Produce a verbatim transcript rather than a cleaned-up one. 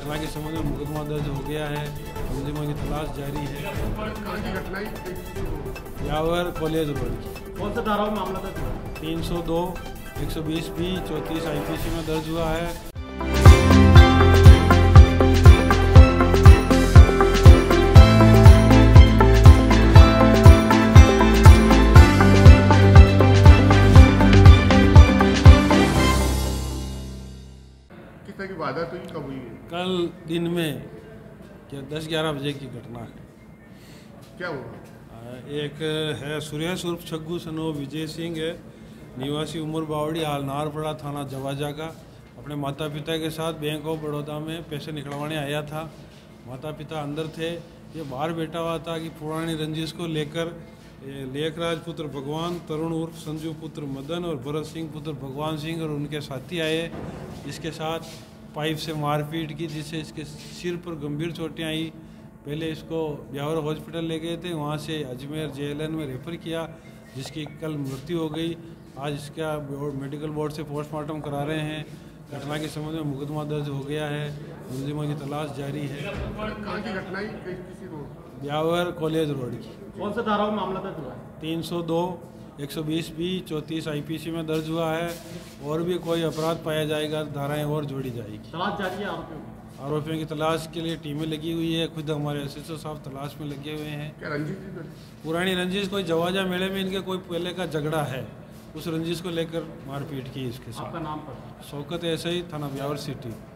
घटना के संबंध में मुकदमा दर्ज हो गया है। मुलजिमों की तलाश जारी है। ब्यावर कॉलेज रोड कौन सा धारा में मामला दर्ज हुआ? तीन सौ दो एक सौ बीस बी चौंतीस आई पी सी में दर्ज हुआ है। की वारदात हुई कब हुई है? कल दिन में क्या दस ग्यारह बजे की घटना है। क्या हुआ? एक है सुरेश उर्फ छग्गू सनो विजय सिंह है, निवासी उमर बावड़ी, हाल नारपड़ा, थाना जवाजा का, अपने माता पिता के साथ बैंक ऑफ बड़ौदा में पैसे निकलवाने आया था। माता पिता अंदर थे, ये बाहर बैठा हुआ था कि पुरानी रंजिश को लेकर लेखराज पुत्र भगवान, तरुण उर्फ संजू पुत्र मदन और भरत सिंह पुत्र भगवान सिंह और उनके साथी आए। इसके साथ पाइप से मारपीट की, जिससे इसके सिर पर गंभीर चोटें आई। पहले इसको ब्यावर हॉस्पिटल ले गए थे, वहाँ से अजमेर जेलन में रेफर किया, जिसकी कल मृत्यु हो गई। आज इसका मेडिकल बोर्ड से पोस्टमार्टम करा रहे हैं। घटना के संबंध में मुकदमा दर्ज हो गया है। मुलजिमों की तलाश जारी है। कहाँ की घटना है? ब्यावर कॉलेज रोड की। कौन सा धारा में मामला दर्ज हुआ? तीन सौ दो एक सौ बीस बी चौंतीस आई पी सी में दर्ज हुआ है। और भी कोई अपराध पाया जाएगा तो धाराएँ और जोड़ी जाएगी। तलाश जारी है आरोपियों की? आरोपियों की तलाश के लिए टीमें लगी हुई है। खुद हमारे एस एस ओ साहब तलाश में लगे हुए हैं। पुरानी रंजिश, कोई जवाजा मेले में इनके कोई पहले का झगड़ा है, उस रंजिश को लेकर मारपीट की। इसके साथ आपका नाम? शौकत एस आई, थाना ब्यावर सिटी।